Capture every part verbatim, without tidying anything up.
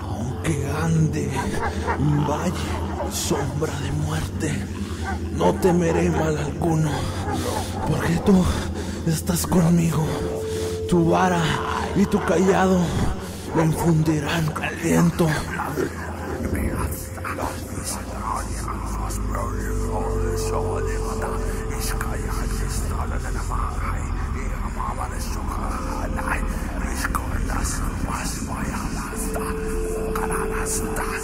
Aunque ande en valle, sombra de muerte, no temeré mal alguno, porque tú estás conmigo. Tu vara y tu callado me infundirán aliento. We'll be right back.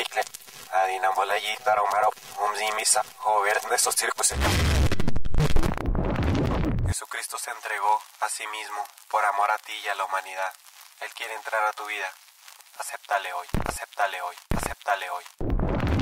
adicne, adinambolallí taromaro, umzimisa, jover de estos circos. Jesucristo se entregó a sí mismo por amor a ti y a la humanidad. Él quiere entrar a tu vida. Acéptale hoy, acéptale hoy, acéptale hoy.